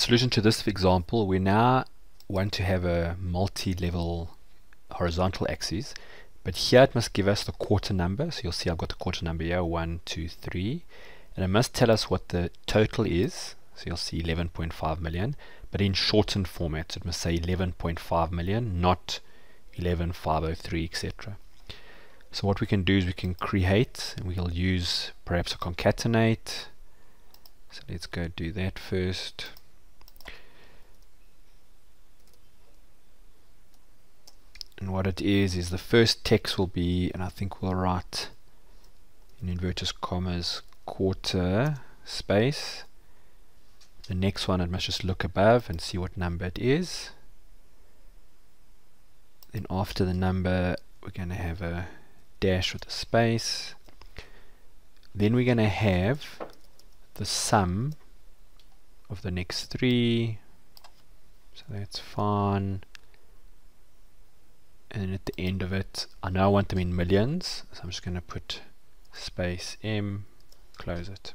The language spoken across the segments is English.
solution to this example, we now want to have a multi-level horizontal axis, but here it must give us the quarter number. So you'll see I've got the quarter number here, 1, 2, 3, and it must tell us what the total is. So you'll see 11.5 million, but in shortened format. It must say 11.5 million, not 11,503, etc. So what we can do is we can create, and we'll use perhaps a concatenate. So let's go do that first. And what it is the first text will be, and I think we'll write in inverted commas, quarter space. The next one, it must just look above and see what number it is. Then after the number, we're going to have a dash with a space. Then we're going to have the sum of the next three. So that's fine. And then at the end of it, I know I want them in millions, so I'm just going to put space M, close it.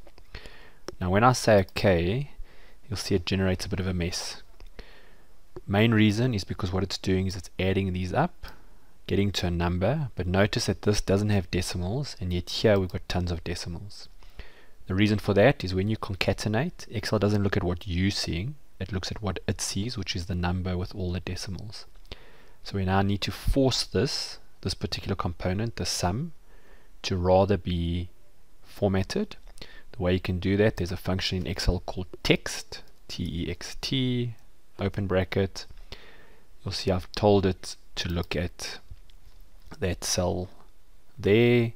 Now when I say OK, you'll see it generates a bit of a mess. Main reason is because what it's doing is it's adding these up, getting to a number, but notice that this doesn't have decimals, and yet here we've got tons of decimals. The reason for that is when you concatenate, Excel doesn't look at what you're seeing, it looks at what it sees, which is the number with all the decimals. So we now need to force this particular component, the sum, to rather be formatted. The way you can do that, there's a function in Excel called text, T-E-X-T, open bracket. You'll see I've told it to look at that cell there.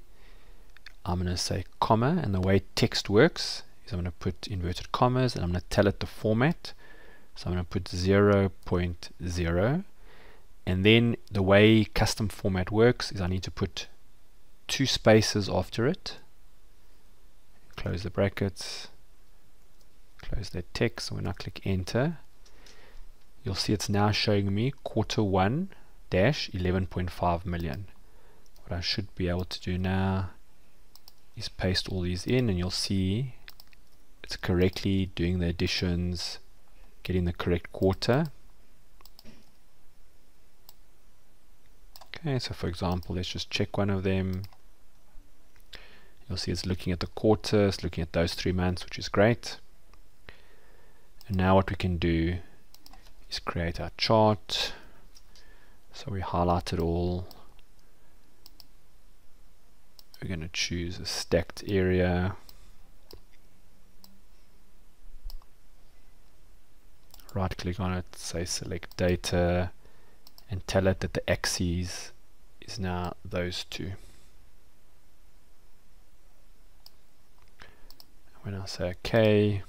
I'm going to say comma, and the way text works is I'm going to put inverted commas, and I'm going to tell it the format. So I'm going to put 0.0. And then the way custom format works is I need to put two spaces after it, close the brackets, close that text. When I click enter, you'll see it's now showing me quarter 1 dash 11.5 million. What I should be able to do now is paste all these in, and you'll see it's correctly doing the additions, getting the correct quarter. Okay, so for example, let's just check one of them. You'll see it's looking at the quarter, it's looking at those 3 months, which is great. And now what we can do is create our chart. So we highlight it all. We're going to choose a stacked area. Right click on it, say select data, and tell it that the axes is now those two. When I say OK,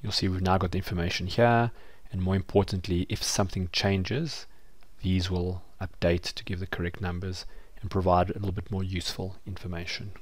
you'll see we've now got the information here, and more importantly, if something changes, these will update to give the correct numbers and provide a little bit more useful information.